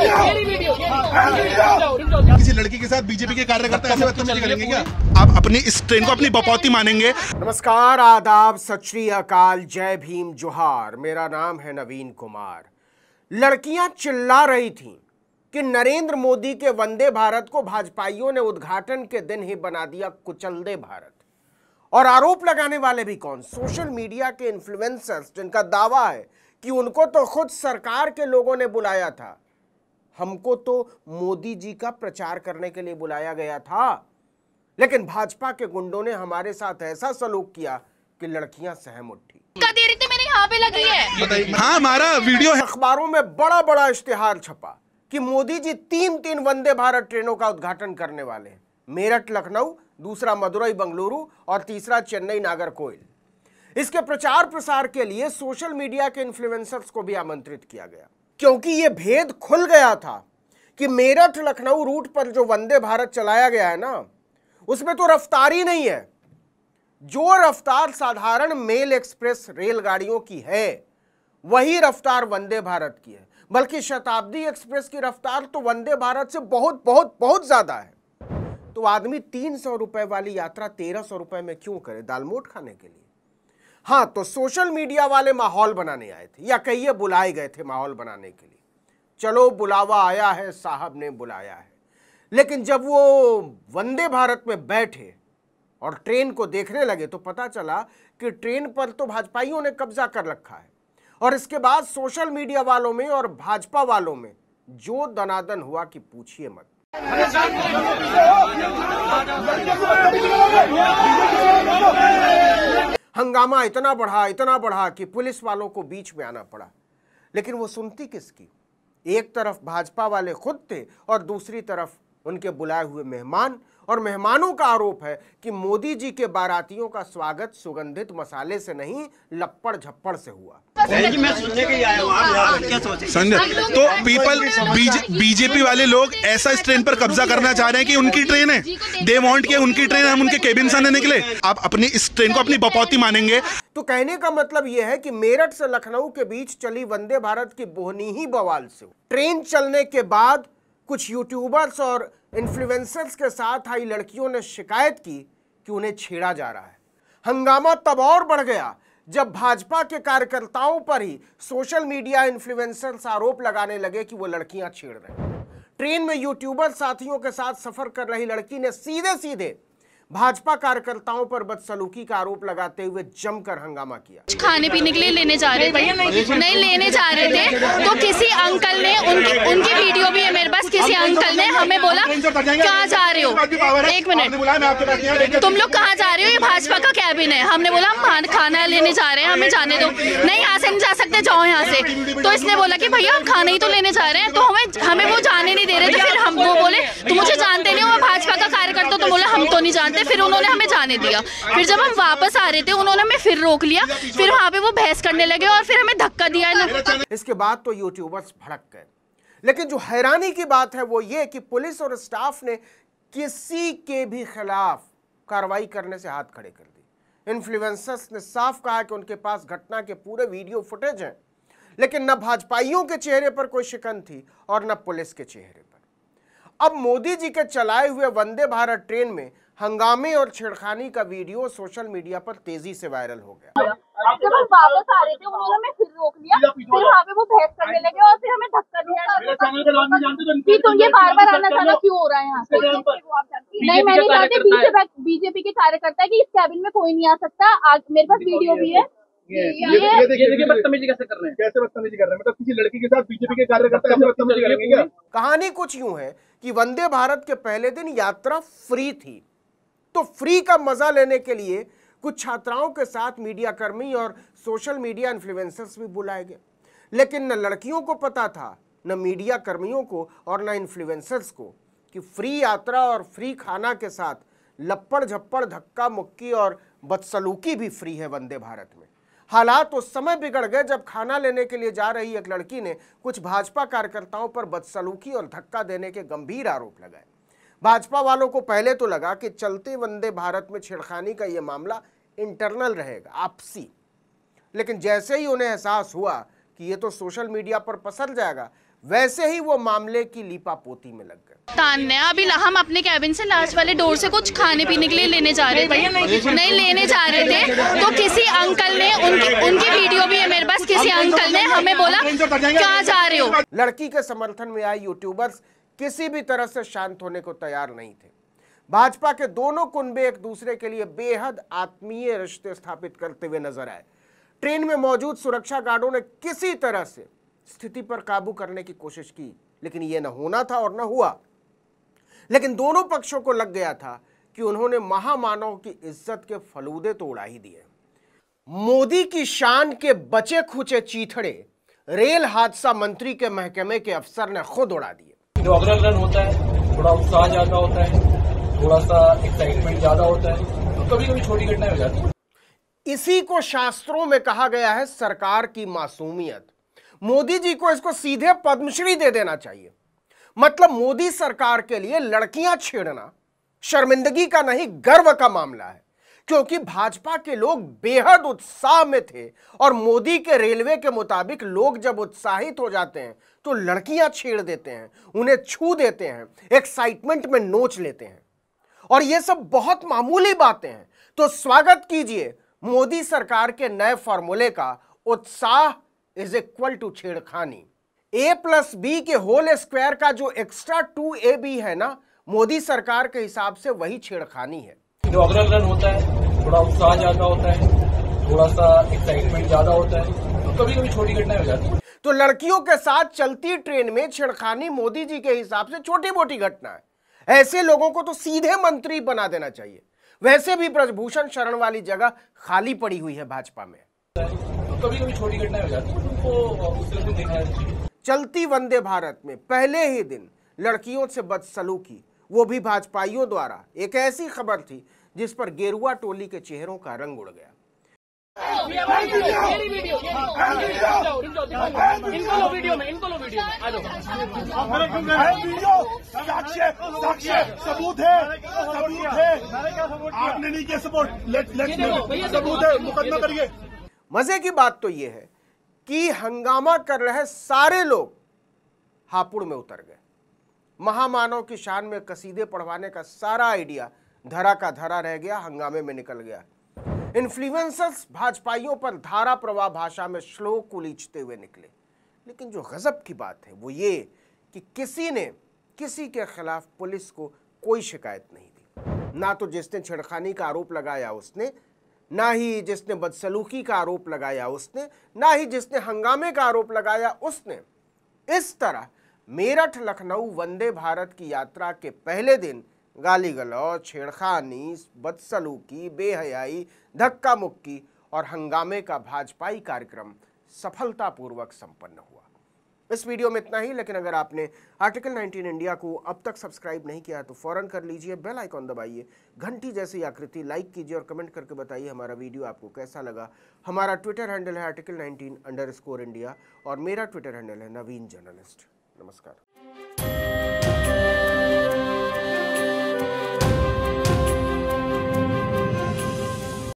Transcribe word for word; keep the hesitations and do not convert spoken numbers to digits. किसी लड़की के साथ बीजेपी के कार्यकर्ता ऐसे बदतमीजी करेंगे क्या? आप अपनी इस ट्रेन को अपनी बपौती मानेंगे? नमस्कार, आदाब, सत श्री अकाल, जय भीम, जोहार। मेरा नाम है नवीन कुमार। लड़कियां चिल्ला रही थीं कि नरेंद्र मोदी के वंदे भारत को भाजपाइयों ने उद्घाटन के दिन ही बना दिया कुचलदे भारत। और आरोप लगाने वाले भी कौन? सोशल मीडिया के इन्फ्लुएंसर्स, जिनका दावा है कि उनको तो खुद सरकार के लोगों ने बुलाया था, हमको तो मोदी जी का प्रचार करने के लिए बुलाया गया था, लेकिन भाजपा के गुंडों ने हमारे साथ ऐसा सलूक किया कि लड़कियां सहम उठी। मैंने यहाँ पे लगी है, हाँ हमारा वीडियो है। अखबारों में बड़ा बड़ा इश्तिहार छपा कि मोदी जी तीन तीन वंदे भारत ट्रेनों का उद्घाटन करने वाले हैं, मेरठ लखनऊ, दूसरा मदुरई बंगलुरु और तीसरा चेन्नई नागरकोयल। इसके प्रचार प्रसार के लिए सोशल मीडिया के इन्फ्लुएंसर्स को भी आमंत्रित किया गया, क्योंकि ये भेद खुल गया था कि मेरठ लखनऊ रूट पर जो वंदे भारत चलाया गया है ना, उसमें तो रफ्तार ही नहीं है। जो रफ्तार साधारण मेल एक्सप्रेस रेलगाड़ियों की है, वही रफ्तार वंदे भारत की है। बल्कि शताब्दी एक्सप्रेस की रफ्तार तो वंदे भारत से बहुत बहुत बहुत ज्यादा है। तो आदमी तीन सौ रुपए वाली यात्रा तेरह सौ रुपए में क्यों करे, दालमोट खाने के लिए? हाँ, तो सोशल मीडिया वाले माहौल बनाने आए थे, या कहिए बुलाए गए थे माहौल बनाने के लिए। चलो बुलावा आया है, साहब ने बुलाया है, लेकिन जब वो वंदे भारत में बैठे और ट्रेन को देखने लगे तो पता चला कि ट्रेन पर तो भाजपाइयों ने कब्जा कर रखा है। और इसके बाद सोशल मीडिया वालों में और भाजपा वालों में जो दनादन हुआ कि पूछिए मत। हंगामा इतना बढ़ा इतना बढ़ा कि पुलिस वालों को बीच में आना पड़ा। लेकिन वो सुनती किसकी? एक तरफ भाजपा वाले खुद थे और दूसरी तरफ उनके बुलाए हुए मेहमान। और मेहमानों का आरोप है कि मोदी जी के बारातियों का स्वागत सुगंधित मसाले से नहीं, लपड़ झपड़ से हुआ। मैं सुनने के आया हूं, आप क्या सोचे? तो पीपल, बीजेपी वाले लोग ऐसा इस ट्रेन पर कब्जा करना चाह रहे हैं कि उनकी ट्रेन है, दे वांट के उनकी ट्रेन, हम उनके केबिन से निकले। आप अपनी इस ट्रेन को अपनी बपौती मानेंगे? तो कहने का मतलब यह है कि मेरठ से लखनऊ के बीच चली वंदे भारत की बोहनी ही बवाल से। ट्रेन चलने के बाद कुछ यूट्यूबर्स और इन्फ्लुएंसर्स के साथ आई लड़कियों ने शिकायत की कि उन्हें छेड़ा जा रहा है। हंगामा तब और बढ़ गया जब भाजपा के कार्यकर्ताओं पर ही सोशल मीडिया इन्फ्लुएंसर्स आरोप लगाने लगे कि वो लड़कियां छेड़ रहे हैं। ट्रेन में यूट्यूबर साथियों के साथ सफर कर रही लड़की ने सीधे सीधे भाजपा कार्यकर्ताओं पर बदसलूकी का आरोप लगाते हुए जमकर हंगामा किया। खाने पीने के लिए लेने जा रहे थे, नहीं लेने जा रहे थे तो किसी अंकल ने उनकी उनकी वीडियो भी है मेरे पास, किसी अंकल ने हमें बोला कहाँ जा रहे हो, एक मिनट तुम लोग कहाँ जा रहे हो, ये भाजपा का कैबिन है। हमने बोला हम खाना लेने जा रहे हैं, हमें जाने दो। नहीं, यहाँ से नहीं जा सकते, जाओ यहाँ से। तो इसने बोला की भैया हम खाना ही तो लेने जा रहे हैं, तो हमें हमें वो जाने नहीं दे रहे थे। फिर हम वो बोले तुम मुझे जानते नहीं हो, भाजपा का कार्यकर्ता, तो बोला हम तो नहीं जानते। फिर उन्होंने हमें जाने दिया। फिर जब हम वापस आ रहे थे उन्होंने हमें फिर रोक लिया, फिर वहां पे वो बहस करने लगे और फिर हमें धक्का दिया। इसके बाद तो यूट्यूबर्स भड़क गए, लेकिन जो हैरानी की बात है वो ये कि पुलिस और स्टाफ ने किसी के भी खिलाफ कार्रवाई करने से हाथ खड़े कर दिए। इन्फ्लुएंसर्स ने साफ कहा कि उनके पास घटना के पूरे वीडियो फुटेज हैं, लेकिन न भाजपाइयों के चेहरे पर कोई शिकन थी और न पुलिस के चेहरे पर। अब मोदी जी के चलाए हुए वंदे भारत ट्रेन में हंगामे और छेड़खानी का वीडियो सोशल मीडिया पर तेजी से वायरल हो गया। जब हम वापस आ रहे थे उन्होंने हमें फिर रोक लिया, फिर वहाँ पे वो बहस करने लगे और फिर हमें धक्का दिया। तुम ये बार बार आना जाना क्यों हो रहा है यहाँ से? नहीं, मैंने जानते पीछे बीजेपी के कार्यकर्ता है कि इस कैबिन में कोई नहीं आ सकता। मेरे पास वीडियो भी है। ये देखिए बदतमीजी कैसे कर रहे हैं, कैसे बदतमीजी कर रहे हैं, मतलब किसी लड़की के साथ बीजेपी के कार्यकर्ता ऐसे बदतमीजी करेंगे क्या? कहानी कुछ यूँ है कि वंदे भारत के पहले दिन यात्रा फ्री थी, तो फ्री का मजा लेने के लिए कुछ छात्राओं के साथ मीडियाकर्मी और सोशल मीडिया इन्फ्लुएंसर्स भी बुलाए गए। लेकिन न लड़कियों को पता था, न मीडियाकर्मियों को और न इन्फ्लुएंसर्स को कि फ्री यात्रा और फ्री खाना के साथ लपड़ झपड़, धक्का मुक्की और बदसलूकी भी फ्री है वंदे भारत में। हालात उस समय बिगड़ गए जब खाना लेने के लिए जा रही एक लड़की ने कुछ भाजपा कार्यकर्ताओं पर बदसलूकी और धक्का देने के गंभीर आरोप लगाए। भाजपा वालों को पहले तो लगा कि चलते वंदे भारत में छेड़खानी का यह मामला इंटरनल रहेगा, आपसी। लेकिन जैसे ही उन्हें एहसास हुआ कि ये तो सोशल मीडिया पर पसर जाएगा, वैसे ही वो मामले की लीपापोती में लग गए। अभी हम अपने कैबिन से लास्ट वाले डोर से कुछ खाने पीने के लिए लेने जा रहे थे, नहीं लेने जा रहे थे तो किसी अंकल ने उनकी उनकी वीडियो भी है मेरे पास, किसी अंकल ने हमें बोला कहाँ जा रहे हो। लड़की के समर्थन में आए यूट्यूबर्स किसी भी तरह से शांत होने को तैयार नहीं थे। भाजपा के दोनों कुनबे एक दूसरे के लिए बेहद आत्मीय रिश्ते स्थापित करते हुए नजर आए। ट्रेन में मौजूद सुरक्षा गार्डों ने किसी तरह से स्थिति पर काबू करने की कोशिश की, लेकिन यह न होना था और न हुआ। लेकिन दोनों पक्षों को लग गया था कि उन्होंने महामानव की इज्जत के फलूदे तो उड़ा ही दिए। मोदी की शान के बचे खुचे चीथड़े रेल हादसा मंत्री के महकमे के अफसर ने खुद उड़ा दिए। जो अगला रन होता है थोड़ा उत्साह ज्यादा होता है, थोड़ा सा एक्साइटमेंट ज्यादा होता है तो कभी कभी छोटी घटनाएं हो जाती है। इसी को शास्त्रों में कहा गया है सरकार की मासूमियत। मोदी जी को इसको सीधे पद्मश्री दे देना चाहिए। मतलब मोदी सरकार के लिए लड़कियां छेड़ना शर्मिंदगी का नहीं, गर्व का मामला है, क्योंकि भाजपा के लोग बेहद उत्साह में थे और मोदी के रेलवे के मुताबिक लोग जब उत्साहित हो जाते हैं तो लड़कियां छेड़ देते हैं, उन्हें छू देते हैं, एक्साइटमेंट में नोच लेते हैं। और यह सब बहुत मामूली बातें हैं। तो स्वागत कीजिए मोदी सरकार के नए फॉर्मूले का, उत्साह इज इक्वल टू छेड़खानी। ए प्लस बी के होल स्क्वायर का जो एक्स्ट्रा टू ए बी है ना, मोदी सरकार के हिसाब से वही छेड़खानी है। जो अगला रन होता है थोड़ा उत्साह ज्यादा होता है, थोड़ा सा एक्साइटमेंट ज्यादा होता है तो कभी कभी छोटी घटनाएं हो जाती है। तो लड़कियों के साथ चलती ट्रेन में छेड़खानी मोदी जी के हिसाब से छोटी मोटी घटना है। ऐसे लोगों को तो सीधे मंत्री बना देना चाहिए। वैसे भी ब्रजभूषण शरण वाली जगह खाली पड़ी हुई है भाजपा में। तो कभी-कभी छोटी घटनाएं हो जाती हैं, उनको उस तरह से देखा है। चलती वंदे भारत में पहले ही दिन लड़कियों से बदसलूकी, वो भी भाजपाइयों द्वारा, एक ऐसी खबर थी जिस पर गेरुआ टोली के चेहरों का रंग उड़ गया। मजे की बात तो यह है कि हंगामा कर रहे सारे लोग हापुड़ में उतर गए। महामानव की शान में कसीदे पढ़वाने का सारा आइडिया धरा का धरा रह गया, हंगामे में निकल गया। इन्फ्लुएंसर्स भाजपाइयों पर धारा प्रवाह भाषा में श्लोक उलीचते हुए निकले। लेकिन जो गजब की बात है वो ये कि किसी ने किसी के खिलाफ पुलिस को कोई शिकायत नहीं दी। ना तो जिसने छेड़खानी का आरोप लगाया उसने, ना ही जिसने बदसलूकी का आरोप लगाया उसने, ना ही जिसने हंगामे का आरोप लगाया उसने। इस तरह मेरठ लखनऊ वंदे भारत की यात्रा के पहले दिन गाली गलौज, छेड़खानी, बदसलूकी, बेहयाई, धक्का मुक्की और हंगामे का भाजपाई कार्यक्रम सफलतापूर्वक संपन्न हुआ। इस वीडियो में इतना ही, लेकिन अगर आपने आर्टिकल नाइनटीन इंडिया को अब तक सब्सक्राइब नहीं किया है तो फौरन कर लीजिए। बेल आइकॉन दबाइए, घंटी जैसी आकृति लाइक कीजिए और कमेंट करके बताइए हमारा वीडियो आपको कैसा लगा। हमारा ट्विटर हैंडल है आर्टिकल नाइनटीन अंडरस्कोर इंडिया और मेरा ट्विटर हैंडल है नवीन जर्नलिस्ट। नमस्कार।